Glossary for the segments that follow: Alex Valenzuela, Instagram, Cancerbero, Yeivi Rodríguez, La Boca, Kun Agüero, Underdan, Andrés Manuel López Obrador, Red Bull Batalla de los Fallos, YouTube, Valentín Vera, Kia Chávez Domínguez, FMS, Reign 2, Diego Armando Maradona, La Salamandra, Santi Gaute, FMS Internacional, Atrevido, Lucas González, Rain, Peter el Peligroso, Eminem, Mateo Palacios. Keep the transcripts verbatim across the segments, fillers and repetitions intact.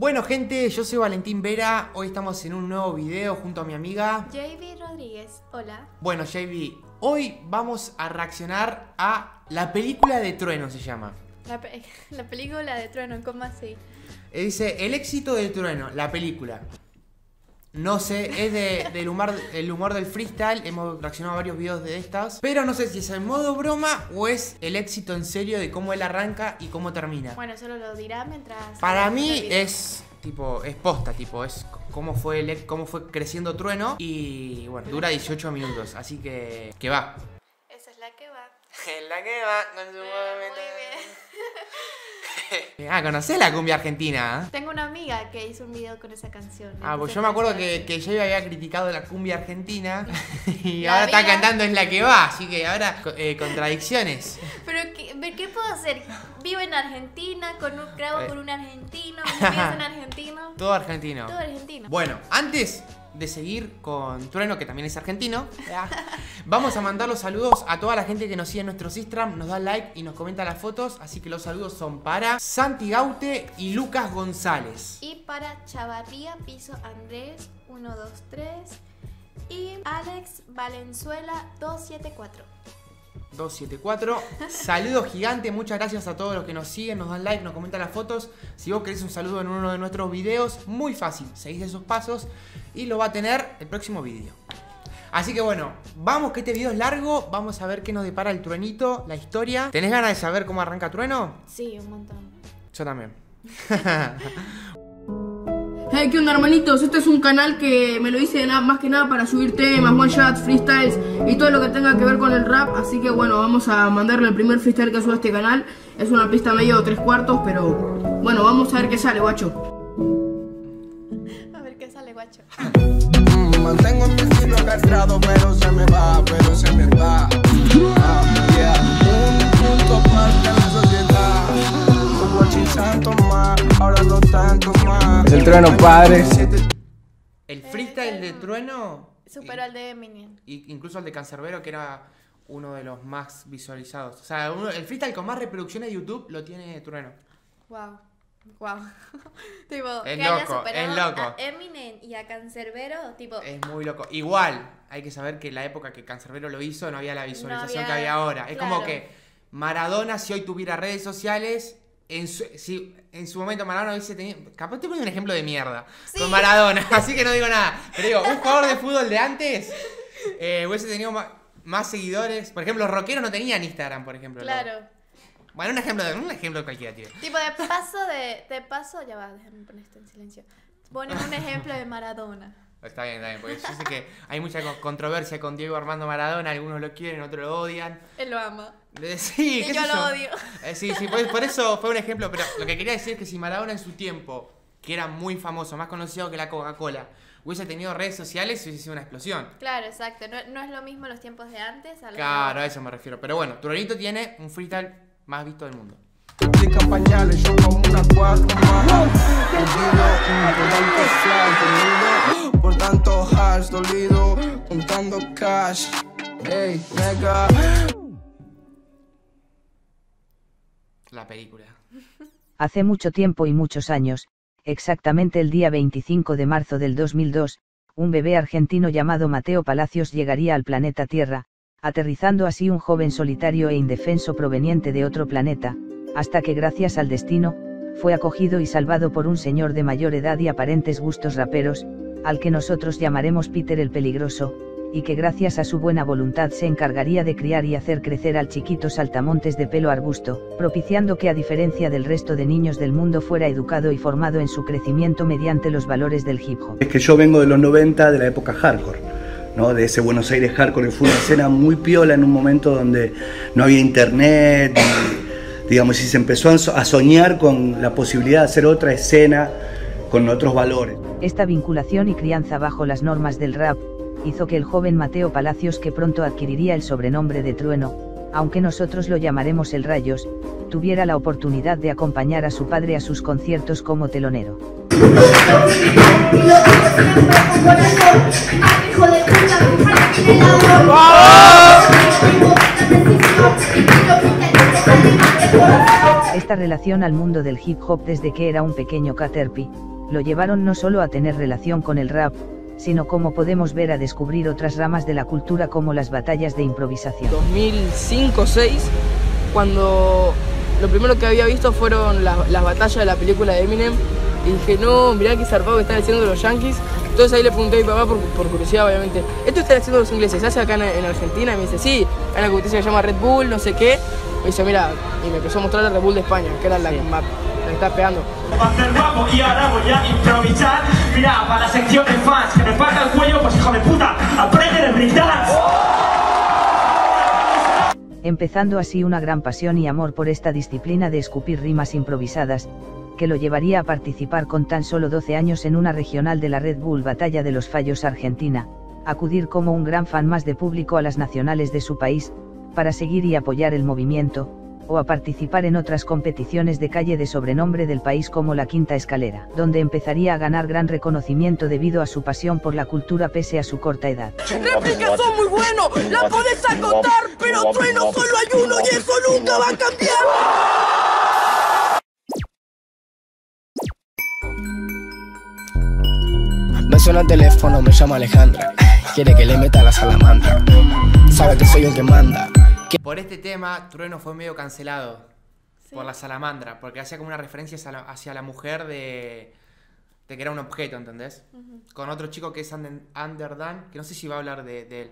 Bueno gente, yo soy Valentín Vera, hoy estamos en un nuevo video junto a mi amiga Yeivi Rodríguez, hola. Bueno Yeivi, hoy vamos a reaccionar a la película de Trueno, se llama. La, pe la película de Trueno, ¿cómo así? Dice, el éxito de Trueno, la película. No sé, es de, del humor, el humor del freestyle, hemos reaccionado a varios videos de estas. Pero no sé si es en modo broma o es el éxito en serio de cómo él arranca y cómo termina. Bueno, solo lo dirá mientras... Para mí es tipo, es posta, tipo, es cómo fue, el, cómo fue creciendo Trueno. Y bueno, dura dieciocho minutos, así que que va. Esa es la que va. Es la que va, no se mueve. Muy bien. Ah, ¿conocés la cumbia argentina? Tengo una amiga que hizo un video con esa canción. Ah, pues yo me acuerdo que, que yo había criticado la cumbia argentina y la ahora amiga... está cantando Es la que va, así que ahora eh, contradicciones. Pero ¿qué, ¿qué puedo hacer? Vivo en Argentina, con un grabo con un argentino, mi amiga es un argentino. Todo argentino. Todo argentino. Bueno, antes de seguir con Trueno, que también es argentino, vamos a mandar los saludos a toda la gente que nos sigue en nuestros Instagram, nos da like y nos comenta las fotos. Así que los saludos son para Santi Gaute y Lucas González. Y para Chavarría Piso Andrés uno dos tres y Alex Valenzuela dos siete cuatro. dos siete cuatro. Saludos gigantes, muchas gracias a todos los que nos siguen, nos dan like, nos comentan las fotos. Si vos querés un saludo en uno de nuestros videos, muy fácil, seguís esos pasos y lo va a tener el próximo video. Así que bueno, vamos que este video es largo, vamos a ver qué nos depara el Truenito, la historia. ¿Tenés ganas de saber cómo arranca Trueno? Sí, un montón. Yo también. Hey, ¿qué onda, hermanitos? Este es un canal que me lo hice de nada, más que nada para subir temas, one shots, freestyles y todo lo que tenga que ver con el rap. Así que bueno, vamos a mandarle el primer freestyle que suba a este canal. Es una pista medio tres cuartos, pero bueno, vamos a ver qué sale, guacho. A ver qué sale, guacho. Mantengo mi estilo castrado, pero se me va, pero se me va. Un punto parte de la sociedad. Como chinsanto más, ahora no tanto más. El Trueno, padre. El freestyle de Trueno superó al de Eminem. Incluso al de Cancerbero, que era uno de los más visualizados. O sea, uno, el freestyle con más reproducciones de YouTube lo tiene Trueno. Wow. Wow. Tipo, es que loco, haya es loco. A Eminem y a Cancerbero, tipo. Es muy loco. Igual, hay que saber que en la época que Cancerbero lo hizo no había la visualización no había, que había ahora. Es claro. Como que Maradona, si hoy tuviera redes sociales. En su, si, en su momento Maradona hubiese tenido... Capaz te pongo un ejemplo de mierda. Sí. Con Maradona, así que no digo nada. Pero digo, un jugador de fútbol de antes eh, hubiese tenido más, más seguidores. Por ejemplo, los rockeros no tenían Instagram, por ejemplo. Claro. Luego. Bueno, un ejemplo de un ejemplo cualquiera, tío. Tipo, de paso de... De paso... Ya va, déjame poner esto en silencio. Ponemos un ejemplo de Maradona. Está bien, está bien, porque yo sé que hay mucha controversia con Diego Armando Maradona. Algunos lo quieren, otros lo odian. Él lo ama. Sí, y yo lo odio. Eh, sí, sí, por, por eso fue un ejemplo. Pero lo que quería decir es que si Maradona en su tiempo, que era muy famoso, más conocido que la Coca-Cola, hubiese tenido redes sociales, hubiese sido una explosión. Claro, exacto. No, no es lo mismo los tiempos de antes. A lo claro, que... a eso me refiero. Pero bueno, Truenito tiene un freestyle más visto del mundo. Por tanto hash dolido, contando cash. Hey, nega. La película. Hace mucho tiempo y muchos años, exactamente el día veinticinco de marzo del dos mil dos, un bebé argentino llamado Mateo Palacios llegaría al planeta Tierra, aterrizando así un joven solitario e indefenso proveniente de otro planeta, hasta que gracias al destino, fue acogido y salvado por un señor de mayor edad y aparentes gustos raperos, al que nosotros llamaremos Peter el Peligroso, y que gracias a su buena voluntad se encargaría de criar y hacer crecer al chiquito saltamontes de pelo arbusto, propiciando que a diferencia del resto de niños del mundo fuera educado y formado en su crecimiento mediante los valores del hip hop. Es que yo vengo de los noventa, de la época hardcore, ¿no? De ese Buenos Aires hardcore que fue una escena muy piola en un momento donde no había internet, y, digamos, y se empezó a soñar con la posibilidad de hacer otra escena con otros valores. Esta vinculación y crianza bajo las normas del rap, hizo que el joven Mateo Palacios, que pronto adquiriría el sobrenombre de Trueno, aunque nosotros lo llamaremos el Rayos, tuviera la oportunidad de acompañar a su padre a sus conciertos como telonero. Esta relación al mundo del hip hop desde que era un pequeño caterpie, lo llevaron no solo a tener relación con el rap, sino como podemos ver a descubrir otras ramas de la cultura como las batallas de improvisación. dos mil cinco a dos mil seis, cuando lo primero que había visto fueron las, las batallas de la película de Eminem, y dije, no, mirá qué zarpado que están haciendo los yankees. Entonces ahí le pregunté a mi papá, por, por curiosidad obviamente, ¿esto están haciendo los ingleses? ¿Se hace acá en, en Argentina? Y me dice, sí, hay una competencia que se llama Red Bull, no sé qué. Me dice, mira, y me empezó a mostrar la Red Bull de España, que era la que más me está pegando. Va a ser guapo y ahora voy a improvisar. Mirá, para la sección de fans, que me falta el cuello, pues hijo de puta, aprende de brindar. Empezando así una gran pasión y amor por esta disciplina de escupir rimas improvisadas, que lo llevaría a participar con tan solo doce años en una regional de la Red Bull Batalla de los Fallos Argentina, acudir como un gran fan más de público a las nacionales de su país, para seguir y apoyar el movimiento, o a participar en otras competiciones de calle de sobrenombre del país como la Quinta Escalera, donde empezaría a ganar gran reconocimiento debido a su pasión por la cultura pese a su corta edad. Réplicas son muy buenos, la podés acotar, pero Trueno solo hay uno y eso nunca va a cambiar. Me suena el teléfono, me llama Alejandra. Quiere que le meta la salamandra. Sabe que soy el que manda. Que... Por este tema, Trueno fue medio cancelado. Sí. Por la salamandra, porque hacía como una referencia hacia la mujer de, de que era un objeto, ¿entendés? Uh-huh. Con otro chico que es Underdan, que no sé si va a hablar de, de él,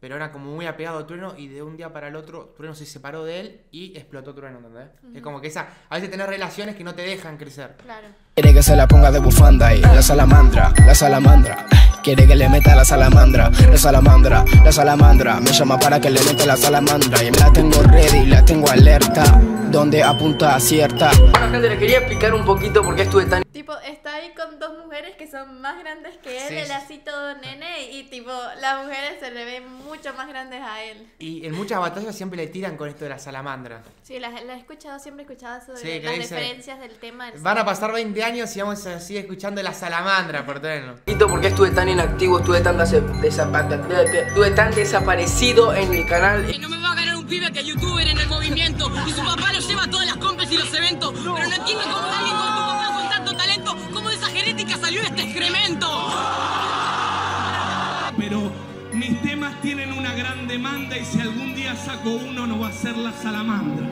pero era como muy apegado a Trueno y de un día para el otro Trueno se separó de él y explotó Trueno, ¿entendés? Uh-huh. Es como que esa, a veces tenés relaciones que no te dejan crecer. Claro. Quiere que se la ponga de bufanda y la salamandra, la salamandra. Quiere que le meta la salamandra, la salamandra, la salamandra. Me llama para que le meta la salamandra y me la tengo ready, la tengo alerta, donde apunta acierta. Bueno, gente, le quería explicar un poquito por qué estuve tan... Tipo, está ahí con dos mujeres que son más grandes que él, sí, él así todo nene, y tipo, las mujeres se le ven mucho más grandes a él. Y en muchas batallas siempre le tiran con esto de la salamandra. Sí, la, la he escuchado, siempre he escuchado sobre sí, las dice, referencias del tema. Del van a pasar veinte años y vamos a seguir escuchando la salamandra por tenerlo. ¿Por qué estuve tan inactivo, estuve tan, estuve tan desaparecido en el canal? Y no me va a ganar un pibe que es youtuber en el movimiento, y su papá lo lleva a todas las compes y los eventos, no. Pero no entiendo cómo alguien con tu papá con tanto talento, cómo de esa genética salió este excremento. Pero... mis temas tienen una gran demanda y si algún día saco uno no va a ser la salamandra.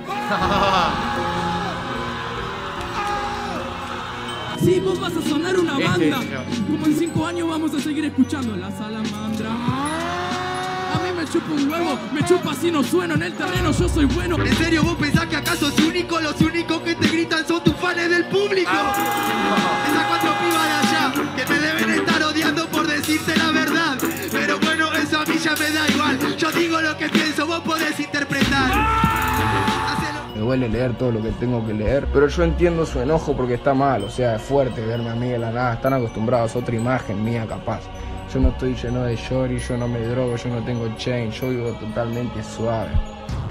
Sí, vos vas a sonar una banda. Como en cinco años vamos a seguir escuchando la salamandra. A mí me chupa un huevo, me chupa si no sueno en el terreno, yo soy bueno. ¿En serio vos pensás que acaso es único? Los únicos que te gritan son tus fans del público. Esas cuatro pibas de allá que te deben estar odiando por decirte la verdad. Pero bueno, a mí ya me da igual, yo digo lo que pienso, vos podés interpretar. Hacelo. Me duele leer todo lo que tengo que leer, pero yo entiendo su enojo porque está mal, o sea, es fuerte verme a mí de la nada, están acostumbrados a otra imagen mía capaz. Yo no estoy lleno de shorty, yo no me drogo, yo no tengo chain, yo vivo totalmente suave.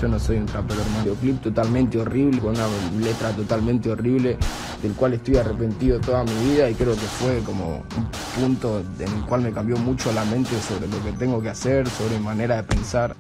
Yo no soy un trapero, hermano. Videoclip totalmente horrible, con una letra totalmente horrible, del cual estoy arrepentido toda mi vida y creo que fue como un punto en el cual me cambió mucho la mente sobre lo que tengo que hacer, sobre mi manera de pensar.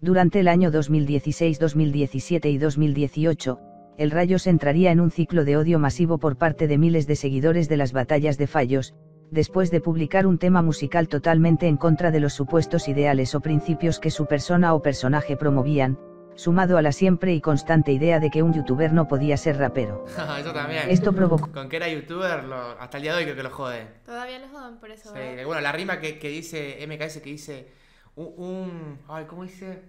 Durante el año dos mil dieciséis, dos mil diecisiete y dos mil dieciocho, el Rayos entraría en un ciclo de odio masivo por parte de miles de seguidores de las batallas de fallos, después de publicar un tema musical totalmente en contra de los supuestos ideales o principios que su persona o personaje promovían, sumado a la siempre y constante idea de que un youtuber no podía ser rapero. Eso también. Esto provocó... Con que era youtuber, lo... hasta el día de hoy creo que lo joden. Todavía lo joden por eso, sí. ¿Verdad? Bueno, la rima que, que dice M K S, que dice... Un... un ay, ¿cómo dice?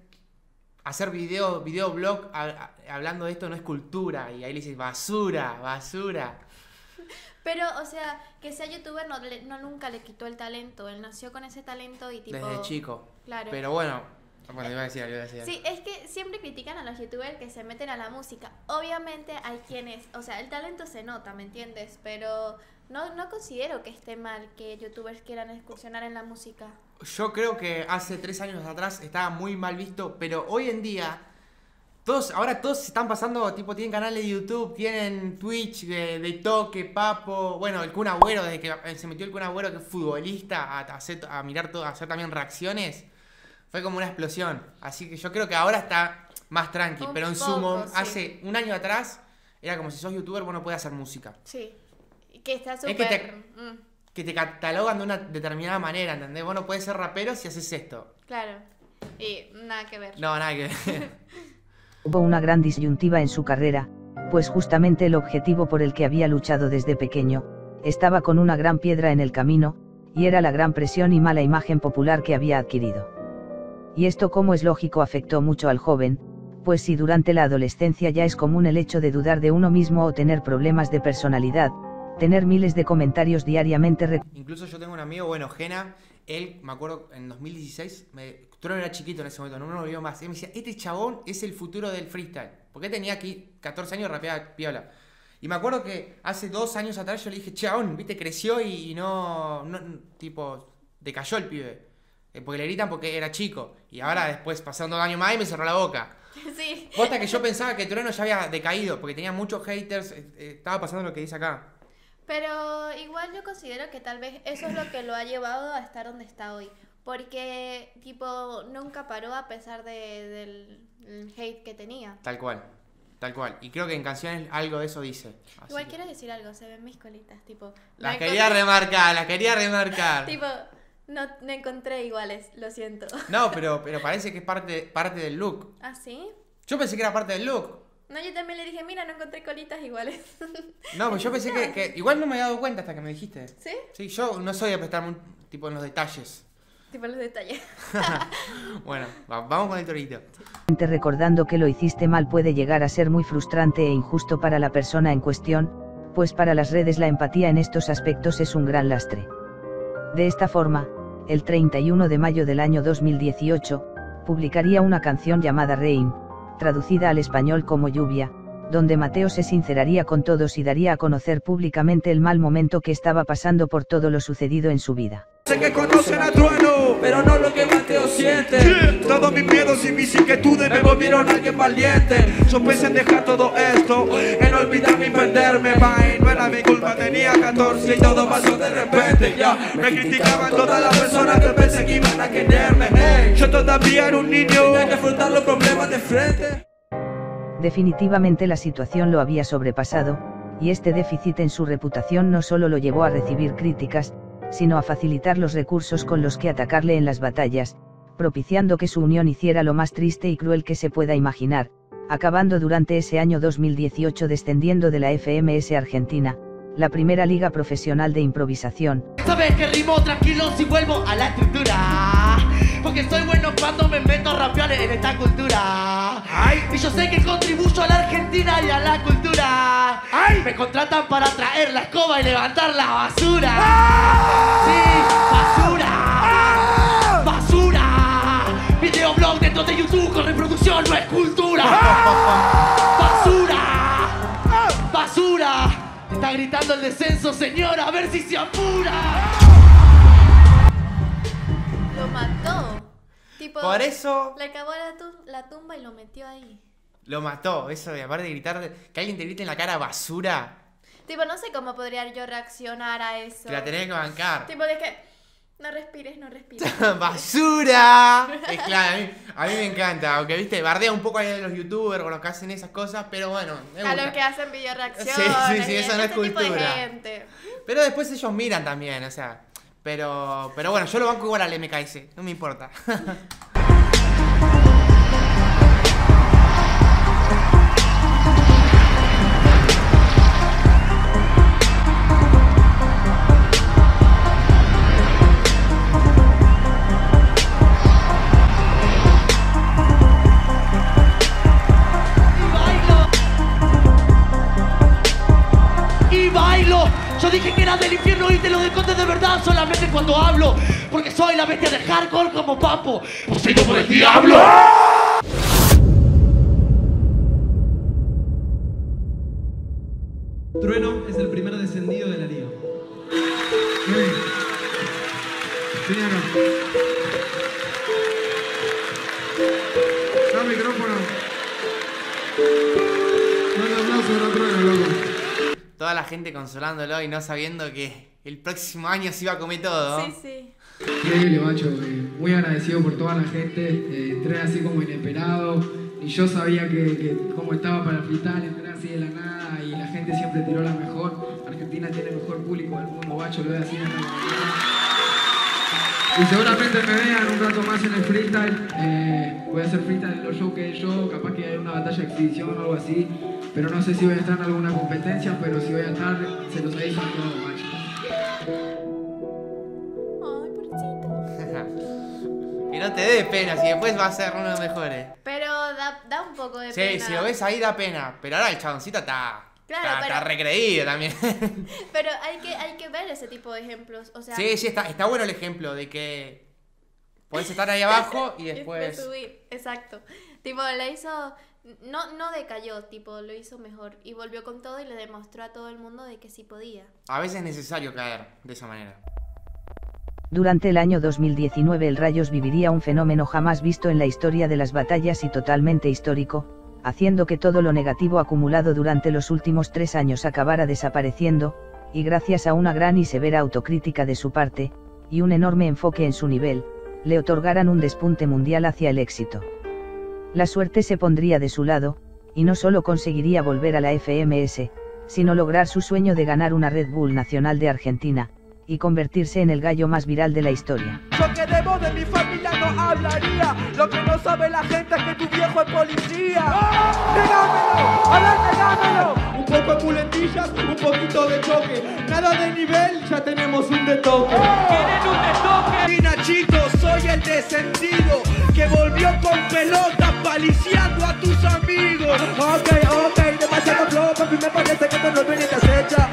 Hacer video, videoblog a, a, hablando de esto no es cultura. Y ahí le dice, basura, basura. Pero, o sea, que sea youtuber no, no nunca le quitó el talento. Él nació con ese talento y tipo... Desde chico. Claro. Pero bueno, bueno iba a decir, iba a decir. Sí, es que siempre critican a los youtubers que se meten a la música. Obviamente hay quienes... O sea, el talento se nota, ¿me entiendes? Pero no, no considero que esté mal que youtubers quieran excursionar en la música. Yo creo que hace tres años atrás estaba muy mal visto, pero hoy en día... Todos, ahora todos se están pasando, tipo, tienen canales de YouTube, tienen Twitch, de, de toque, papo. Bueno, el Kun Agüero, desde que se metió el Kun Agüero, que es futbolista, a, a, hacer, a mirar todo, a hacer también reacciones, fue como una explosión. Así que yo creo que ahora está más tranqui. Un pero en sumo, sí. hace un año atrás, era como si sos youtuber, vos no podés hacer música. Sí. Que está súper. Es que, te, mm. que te catalogan de una determinada manera, ¿entendés? Vos no podés ser rapero si haces esto. Claro. Y nada que ver. No, nada que ver. Hubo una gran disyuntiva en su carrera, pues justamente el objetivo por el que había luchado desde pequeño, estaba con una gran piedra en el camino, y era la gran presión y mala imagen popular que había adquirido. Y esto, como es lógico, afectó mucho al joven, pues si durante la adolescencia ya es común el hecho de dudar de uno mismo o tener problemas de personalidad, tener miles de comentarios diariamente... Incluso yo tengo un amigo, bueno, Jena, él, me acuerdo, en dos mil dieciséis, me... Trueno era chiquito en ese momento, no me lo vio más. Él me decía, este chabón es el futuro del freestyle. Porque él tenía aquí catorce años, rapeaba piola. Y me acuerdo que hace dos años atrás yo le dije, chabón, viste, creció y, y no, no, tipo, decayó el pibe. Porque le gritan porque era chico. Y ahora después, pasando años más, y me cerró la boca. Sí. Posta que yo pensaba que Trueno ya había decaído, porque tenía muchos haters, estaba pasando lo que dice acá. Pero igual yo considero que tal vez eso es lo que lo ha llevado a estar donde está hoy. Porque, tipo, nunca paró a pesar de, del, del hate que tenía. Tal cual, tal cual. Y creo que en canciones algo de eso dice. Así Igual que... quiero decir algo, se ven mis colitas, tipo... Las quería encontré... remarcar, las quería remarcar. Tipo, no, no encontré iguales, lo siento. No, pero, pero parece que es parte, parte del look. ¿Ah, sí? Yo pensé que era parte del look. No, yo también le dije, mira, no encontré colitas iguales. No, pues yo pensé que, que... Igual no me había dado cuenta hasta que me dijiste. ¿Sí? Sí, yo no soy de prestarme un, tipo en los detalles. Para los detalles. Bueno, va, vamos con el torito. Recordando que lo hiciste mal puede llegar a ser muy frustrante e injusto para la persona en cuestión, pues para las redes la empatía en estos aspectos es un gran lastre. De esta forma, el treinta y uno de mayo del año dos mil dieciocho, publicaría una canción llamada Rain, traducida al español como Lluvia, donde Mateo se sinceraría con todos y daría a conocer públicamente el mal momento que estaba pasando por todo lo sucedido en su vida. Sé que conocen a Trueno, pero no lo que Mateo siente. Todos mis miedos y mis inquietudes me volvieron alguien valiente. Yo pensé en dejar todo esto, en olvidarme y perderme. Bye, no era mi culpa, tenía catorce y todo pasó de repente. Ya, me criticaban todas las personas que pensé que iban a quererme. Hey, yo todavía era un niño, tenía que afrontar los problemas de frente. Definitivamente la situación lo había sobrepasado, y este déficit en su reputación no solo lo llevó a recibir críticas, sino a facilitar los recursos con los que atacarle en las batallas, propiciando que su unión hiciera lo más triste y cruel que se pueda imaginar, acabando durante ese año dos mil dieciocho descendiendo de la F M S Argentina, la primera liga profesional de improvisación. Sabes que rimo tranquilo si vuelvo a la estructura, porque soy bueno cuando me meto a rapear en esta cultura. Ay. Y yo sé que contribuyo a la Argentina y a la cultura. Ay. Me contratan para traer la escoba y levantar la basura. ¡Ah! Sí, basura. ¡Ah! Basura. Videoblog dentro de YouTube con reproducción no es cultura. ¡Ah! Basura. ¡Ah! Basura. Está gritando el descenso, señora, a ver si se apura. Lo mató. Tipo, por eso... Le acabó la, tum la tumba y lo metió ahí. Lo mató, eso de aparte de gritar, que alguien te grite en la cara basura. Tipo, no sé cómo podría yo reaccionar a eso. Te la tenés que bancar. Tipo, de que... No respires, no respires. ¡Basura! Es claro, a mí, a mí me encanta. Aunque, viste, bardea un poco a los youtubers o los que hacen esas cosas, pero bueno. A los que hacen video reacciones. Sí, sí, sí, eso no es cultura. Pero después ellos miran también, o sea. Pero, pero bueno, yo lo banco igual al M K S, no me importa. Solamente cuando hablo, porque soy la bestia de hardcore como Papo, poseído por el diablo. Trueno es el primer descendido de la liga. Vení acá. Da micrófono. toda la gente consolándolo y no sabiendo que el próximo año se iba a comer todo. Sí, sí. Increíble, macho. Eh, muy agradecido por toda la gente. Eh, entré así como inesperado. Y yo sabía que, que como estaba para fritar, entré así de la nada. Y la gente siempre tiró la mejor. Argentina tiene el mejor público del mundo, macho. Lo voy a decir. Y seguramente me vean un rato más en el freestyle. Eh, voy a hacer freestyle en los shows que yo, capaz que hay una batalla de exhibición o algo así. Pero no sé si voy a estar en alguna competencia, pero si voy a estar, se los aviso a todos, macho. Ay, pobrecito. Que no te dé pena, si después va a ser uno de los mejores. Pero da, da un poco de sí, pena. Sí, si lo ves ahí da pena. Pero ahora el chaboncito está... Claro, está, pero, está recreído también. Pero hay que, hay que ver ese tipo de ejemplos. O sea, sí, sí, está, está bueno el ejemplo de que podés estar ahí abajo y después... subir, exacto. Tipo, le hizo... No, no decayó, tipo, lo hizo mejor. Y volvió con todo y le demostró a todo el mundo de que sí podía. A veces es necesario caer de esa manera. Durante el año dos mil diecinueve el Rayos viviría un fenómeno jamás visto en la historia de las batallas y totalmente histórico, haciendo que todo lo negativo acumulado durante los últimos tres años acabara desapareciendo, y gracias a una gran y severa autocrítica de su parte, y un enorme enfoque en su nivel, le otorgaran un despunte mundial hacia el éxito. La suerte se pondría de su lado, y no solo conseguiría volver a la F M S, sino lograr su sueño de ganar una Red Bull Nacional de Argentina, y convertirse en el gallo más viral de la historia. Lo que debo de mi familia no hablaría, lo que no sabe la gente es que tu viejo es policía. ¡Oh! ¡Negámelo! ¡Ahora negámelo! Un poco de muletillas, un poquito de choque, nada de nivel, ya tenemos un de toque. ¡Oh! ¡Tienen un de toque! Argentina, chicos, soy el descendido que volvió con pelota paliciando a tus amigos. Ok, ok, demasiado flow, papi, me parece que esto no viene de acecha.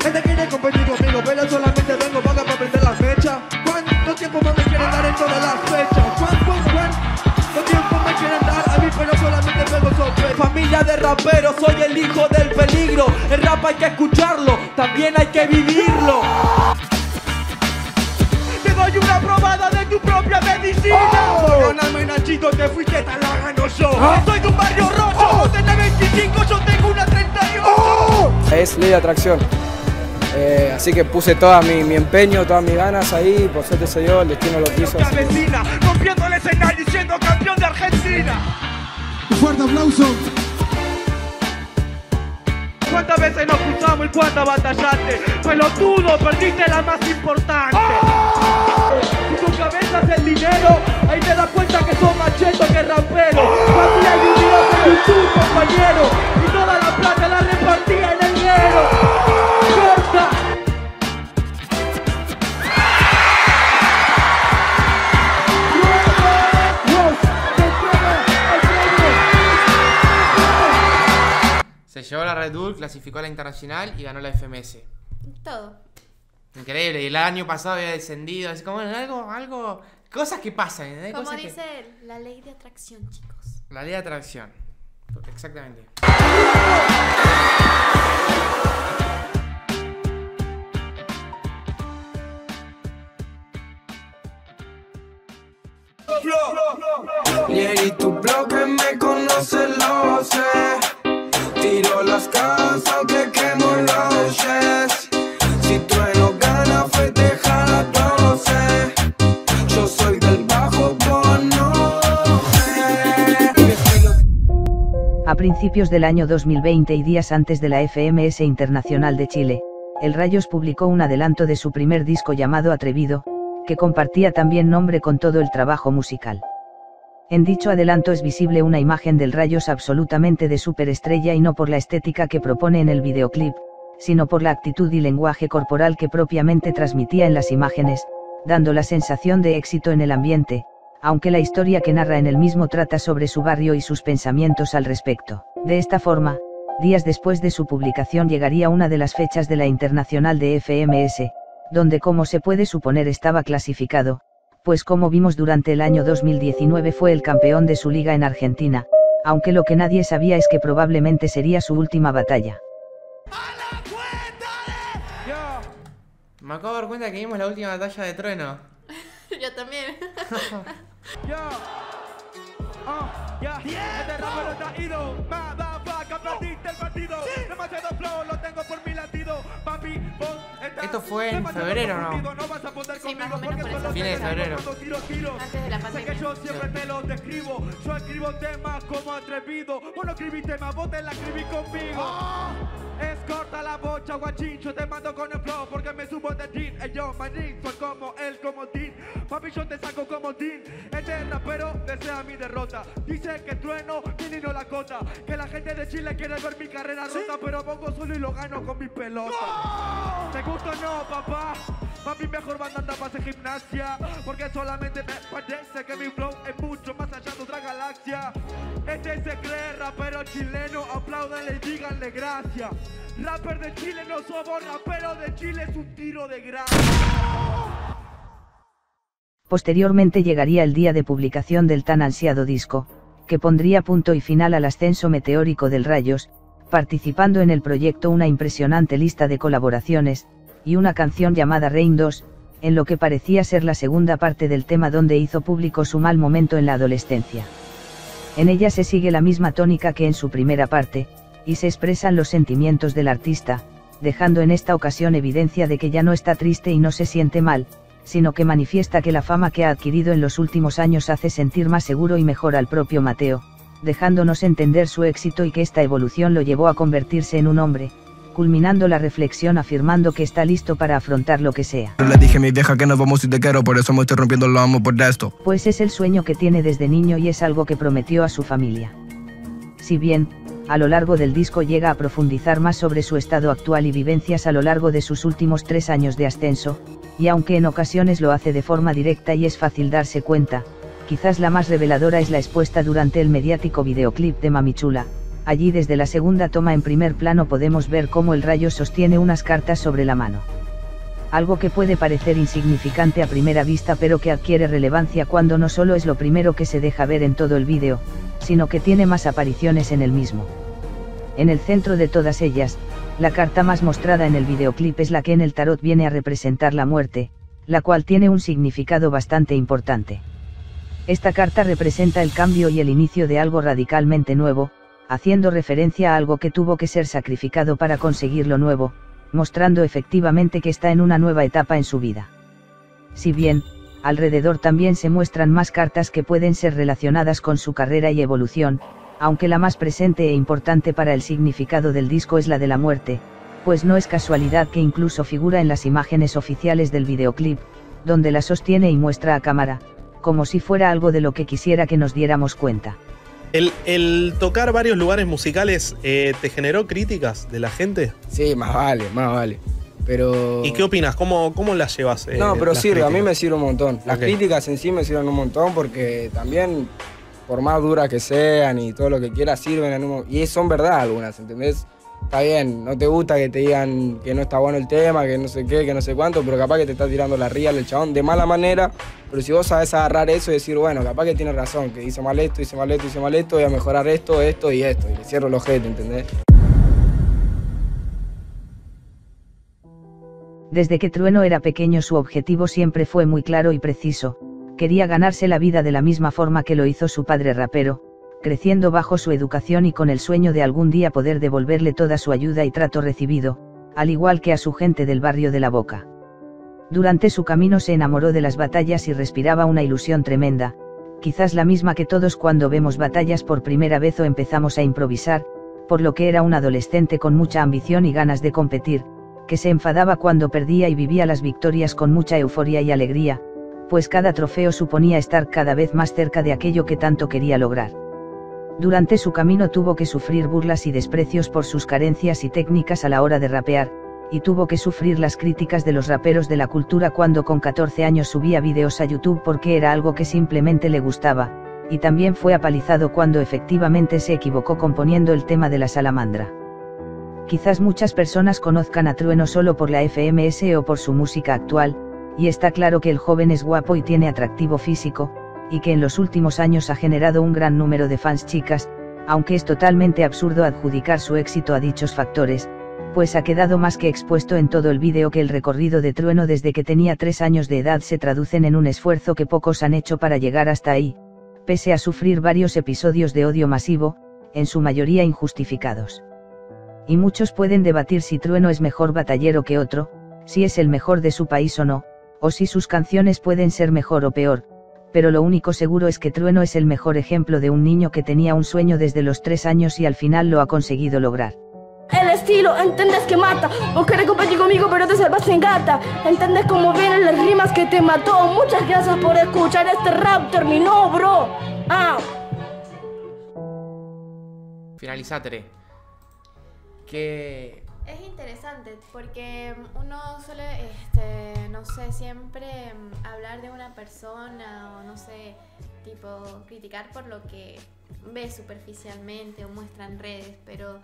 Gente quiere competir conmigo, pero solamente vengo vaga para aprender la fecha. ¿Cuánto tiempo más me quieren dar en todas las fechas? ¿Cuánto, cuánto tiempo me quieren dar a mí, pero solamente vengo sorpresa? Familia de raperos, soy el hijo del peligro. El rap hay que escucharlo, también hay que vivirlo. Te doy una probada de tu propia medicina. Perdóname, Nachito, te fuiste, te la gano yo. Soy de un barrio rojo, vos tenés veinticinco, yo tengo una treinta y ocho. Es ley de atracción. Eh, así que puse todo mi, mi empeño, todas mis ganas ahí, por suerte se dio, el destino lo quiso. La vecina, rompiendo el escenario y siendo campeón de Argentina. Un fuerte aplauso. ¿Cuántas veces nos cruzamos y cuántas batallaste? Pelotudo, perdiste la más importante. ¡Oh! Si tu cabeza es el dinero, ahí te das cuenta que sos macheto que rapero. Así hay un día de YouTube, compañero, y toda la plata la repartía en el dinero. Se llevó la Red Bull, clasificó a la Internacional y ganó la F M S. Todo. Increíble. Y el año pasado había descendido. Es como algo, algo... Cosas que pasan. ¿Eh? Como cosas dice que... él, la ley de atracción, chicos. La ley de atracción. Exactamente. Y tu blog que me conoce lo sé. Tiro las casas aunque quemo los yes. Si Trueno gana festejar a todos. Yo soy del bajo conoce. A principios del año dos mil veinte y días antes de la F M S Internacional de Chile, el Rayos publicó un adelanto de su primer disco llamado Atrevido, que compartía también nombre con todo el trabajo musical. En dicho adelanto es visible una imagen del Rayos absolutamente de superestrella y no por la estética que propone en el videoclip, sino por la actitud y lenguaje corporal que propiamente transmitía en las imágenes, dando la sensación de éxito en el ambiente, aunque la historia que narra en el mismo trata sobre su barrio y sus pensamientos al respecto. De esta forma, días después de su publicación llegaría una de las fechas de la Internacional de F M S, donde como se puede suponer estaba clasificado, pues como vimos durante el año dos mil diecinueve fue el campeón de su liga en Argentina, aunque lo que nadie sabía es que probablemente sería su última batalla. ¡A la cuenta de... Yo. Me acabo de dar cuenta que vimos la última batalla de Trueno. Yo también. Yo. Oh, yeah. Yeah. Este del partido. Sí. Demasiado flow, lo tengo por mi latido. Papi, vos estás. Esto fue en febrero, ¿no? No vas a poder sí, conmigo porque por solo fines de febrero. Tiro, tiro. Antes de la pandemia. Sé que yo siempre sí. te lo describo. Yo escribo temas como atrevido. Vos no escribí temas, vos te la escribí conmigo. Oh. Es corta la bocha, guachín. Yo te mando con el flow porque me subo de jean. El yo, manín, soy como el comodín. Papi, yo te saco comodín. Este rapero desea mi derrota. Dice que trueno, tiene no la cota. Que la gente de Chile quiere ver mi carrera ¿Sí? rota, pero pongo solo y lo gano con mi pelota. ¡No! ¿Te gusta o no, papá? Papi, mejor banda anda para hacer gimnasia. Porque solamente me parece que mi flow es mucho más allá de otra galaxia. Este se cree rapero chileno, apláudanle y díganle gracias. Rapper de Chile no somos, rapero de Chile es un tiro de gracia. Posteriormente llegaría el día de publicación del tan ansiado disco, que pondría punto y final al ascenso meteórico del Rayos, participando en el proyecto una impresionante lista de colaboraciones, y una canción llamada Reign dos, en lo que parecía ser la segunda parte del tema donde hizo público su mal momento en la adolescencia. En ella se sigue la misma tónica que en su primera parte, y se expresan los sentimientos del artista, dejando en esta ocasión evidencia de que ya no está triste y no se siente mal, sino que manifiesta que la fama que ha adquirido en los últimos años hace sentir más seguro y mejor al propio Mateo, dejándonos entender su éxito y que esta evolución lo llevó a convertirse en un hombre, culminando la reflexión afirmando que está listo para afrontar lo que sea. Le dije a mi vieja que nos vamos y te quiero, por eso me estoy rompiendo el lomo por esto. Pues es el sueño que tiene desde niño y es algo que prometió a su familia. Si bien, a lo largo del disco llega a profundizar más sobre su estado actual y vivencias a lo largo de sus últimos tres años de ascenso, y aunque en ocasiones lo hace de forma directa y es fácil darse cuenta, quizás la más reveladora es la expuesta durante el mediático videoclip de Mami Chula. Allí desde la segunda toma en primer plano podemos ver cómo el rayo sostiene unas cartas sobre la mano. Algo que puede parecer insignificante a primera vista pero que adquiere relevancia cuando no solo es lo primero que se deja ver en todo el vídeo, sino que tiene más apariciones en el mismo. En el centro de todas ellas, la carta más mostrada en el videoclip es la que en el tarot viene a representar la muerte, la cual tiene un significado bastante importante. Esta carta representa el cambio y el inicio de algo radicalmente nuevo, haciendo referencia a algo que tuvo que ser sacrificado para conseguir lo nuevo, mostrando efectivamente que está en una nueva etapa en su vida. Si bien, alrededor también se muestran más cartas que pueden ser relacionadas con su carrera y evolución, aunque la más presente e importante para el significado del disco es la de la muerte, pues no es casualidad que incluso figura en las imágenes oficiales del videoclip, donde la sostiene y muestra a cámara, como si fuera algo de lo que quisiera que nos diéramos cuenta. El, el tocar varios lugares musicales, eh, ¿te generó críticas de la gente? Sí, más vale, más vale. Pero... ¿Y qué opinas? ¿Cómo, cómo las llevas? Eh, no, pero sirve, críticas? A mí me sirve un montón. Las okay. críticas en sí me sirven un montón porque también, por más duras que sean y todo lo que quieras, sirven en un... Y son verdad algunas, ¿entendés? Está bien, no te gusta que te digan que no está bueno el tema, que no sé qué, que no sé cuánto, pero capaz que te está tirando la rial el chabón de mala manera. Pero si vos sabés agarrar eso y decir, bueno, capaz que tiene razón, que hice mal esto, hice mal esto, hice mal esto, voy a mejorar esto, esto y esto. Y le cierro el ojete, ¿entendés? Desde que Trueno era pequeño su objetivo siempre fue muy claro y preciso. Quería ganarse la vida de la misma forma que lo hizo su padre rapero, creciendo bajo su educación y con el sueño de algún día poder devolverle toda su ayuda y trato recibido, al igual que a su gente del barrio de La Boca. Durante su camino se enamoró de las batallas y respiraba una ilusión tremenda, quizás la misma que todos cuando vemos batallas por primera vez o empezamos a improvisar, por lo que era un adolescente con mucha ambición y ganas de competir, que se enfadaba cuando perdía y vivía las victorias con mucha euforia y alegría, pues cada trofeo suponía estar cada vez más cerca de aquello que tanto quería lograr. Durante su camino tuvo que sufrir burlas y desprecios por sus carencias y técnicas a la hora de rapear, y tuvo que sufrir las críticas de los raperos de la cultura cuando con catorce años subía videos a YouTube porque era algo que simplemente le gustaba, y también fue apalizado cuando efectivamente se equivocó componiendo el tema de la salamandra. Quizás muchas personas conozcan a Trueno solo por la F M S o por su música actual, y está claro que el joven es guapo y tiene atractivo físico, y que en los últimos años ha generado un gran número de fans chicas, aunque es totalmente absurdo adjudicar su éxito a dichos factores, pues ha quedado más que expuesto en todo el vídeo que el recorrido de Trueno desde que tenía tres años de edad se traducen en un esfuerzo que pocos han hecho para llegar hasta ahí, pese a sufrir varios episodios de odio masivo, en su mayoría injustificados. y muchos pueden debatir si Trueno es mejor batallero que otro, si es el mejor de su país o no, o si sus canciones pueden ser mejor o peor, pero lo único seguro es que Trueno es el mejor ejemplo de un niño que tenía un sueño desde los tres años y al final lo ha conseguido lograr. El estilo, entiendes que mata. Vos querés competir conmigo pero te salvaste en gata. Entiendes cómo vienen las rimas que te mató. Muchas gracias por escuchar, este rap terminó, bro. Ah. Finalizate. Que... es interesante porque uno suele, este, no sé, siempre hablar de una persona o no sé, tipo criticar por lo que ve superficialmente o muestra en redes, pero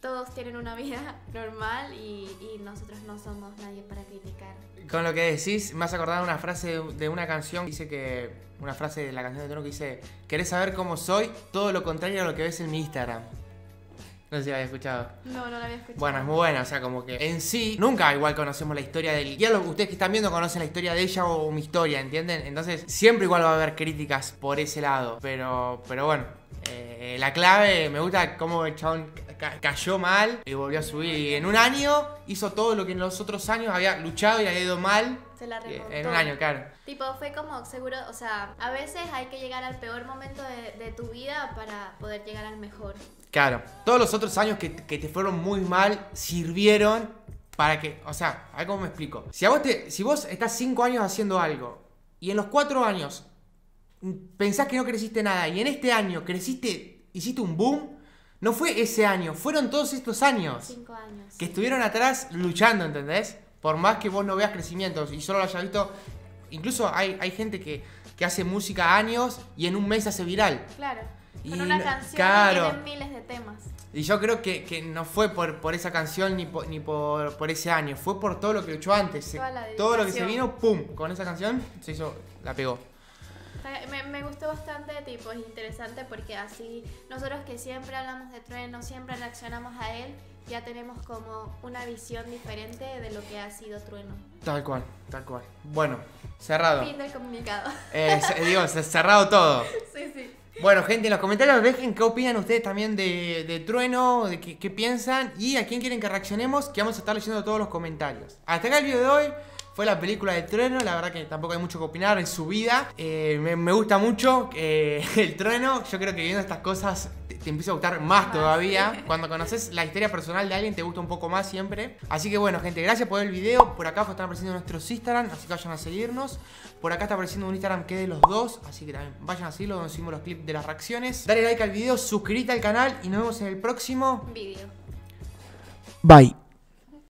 todos tienen una vida normal y, y nosotros no somos nadie para criticar. Con lo que decís, me has acordado una frase de una canción, dice que, una frase de la canción de Trueno que dice: ¿querés saber cómo soy? Todo lo contrario a lo que ves en mi Instagram. No sé si la había escuchado. No, no la había escuchado. Bueno, es muy buena, o sea, como que en sí, nunca igual conocemos la historia del... Ya los que ustedes que están viendo conocen la historia de ella o mi historia, ¿entienden? Entonces, siempre igual va a haber críticas por ese lado. Pero, pero bueno, eh, la clave, me gusta cómo el chabón ca cayó mal y volvió a subir. Y en un año hizo todo lo que en los otros años había luchado y había ido mal. Se la remontó. En un año, claro. Tipo, fue como seguro, o sea, a veces hay que llegar al peor momento de, de tu vida para poder llegar al mejor. Claro, todos los otros años que, que te fueron muy mal sirvieron para que, o sea, a ver cómo me explico. Si, a vos, te, si vos estás cinco años haciendo algo y en los cuatro años pensás que no creciste nada y en este año creciste, hiciste un boom, no fue ese año, fueron todos estos años. Cinco años. Que estuvieron atrás luchando, ¿entendés? Por más que vos no veas crecimientos y solo lo hayas visto, incluso hay, hay gente que, que hace música años y en un mes hace viral. Claro. Con una canción, claro, que tienen miles de temas. Y yo creo que, que no fue por, por esa canción ni, por, ni por, por ese año. Fue por todo lo que luchó antes. Se, todo lo que se vino, pum, con esa canción se hizo, la pegó. Me, me gustó bastante, tipo, es interesante porque así nosotros que siempre hablamos de Trueno, siempre reaccionamos a él, ya tenemos como una visión diferente de lo que ha sido Trueno. Tal cual, tal cual. Bueno, cerrado. Fin del comunicado. Eh, digo, cerrado todo. Sí, sí. Bueno, gente, en los comentarios dejen qué opinan ustedes también de, de Trueno, de qué, qué piensan y a quién quieren que reaccionemos, que vamos a estar leyendo todos los comentarios. Hasta acá el video de hoy. Fue la película de Trueno, la verdad que tampoco hay mucho que opinar en su vida. Eh, me, me gusta mucho eh, el Trueno. Yo creo que viendo estas cosas te, te empieza a gustar más todavía. Cuando conoces la historia personal de alguien te gusta un poco más siempre. Así que bueno, gente, gracias por ver el video. Por acá están apareciendo nuestros Instagram, así que vayan a seguirnos. Por acá está apareciendo un Instagram que es de los dos, así que también vayan a seguirlo, donde subimos los clips de las reacciones. Dale like al video, suscríbete al canal y nos vemos en el próximo video. Bye.